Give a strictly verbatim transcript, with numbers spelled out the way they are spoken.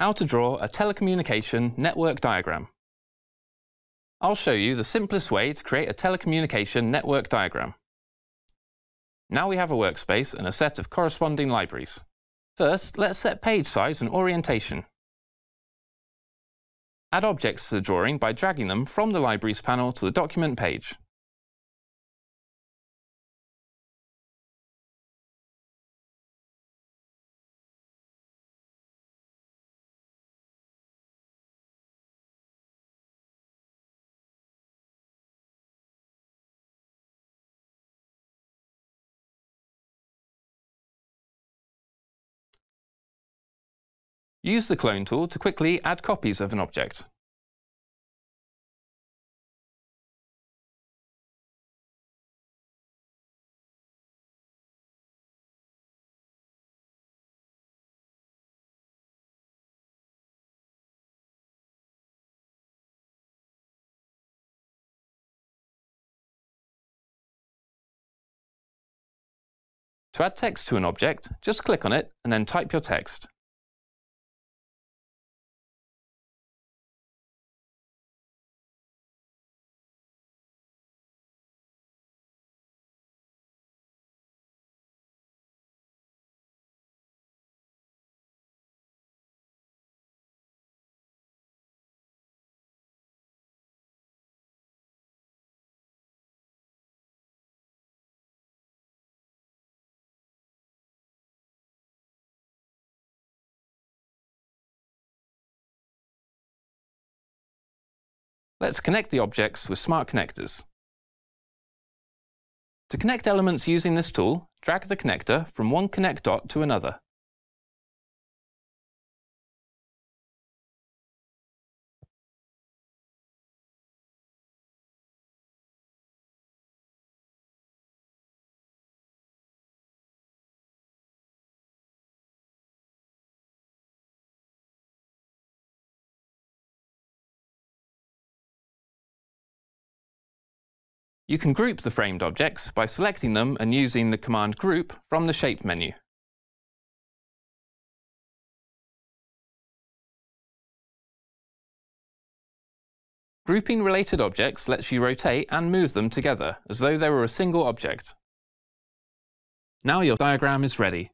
How to draw a telecommunication network diagram. I'll show you the simplest way to create a telecommunication network diagram. Now we have a workspace and a set of corresponding libraries. First, let's set page size and orientation. Add objects to the drawing by dragging them from the Libraries panel to the document page. Use the clone tool to quickly add copies of an object. To add text to an object, just click on it and then type your text. Let's connect the objects with smart connectors. To connect elements using this tool, drag the connector from one connect dot to another. You can group the framed objects by selecting them and using the command group from the shape menu. Grouping related objects lets you rotate and move them together as though they were a single object. Now your diagram is ready.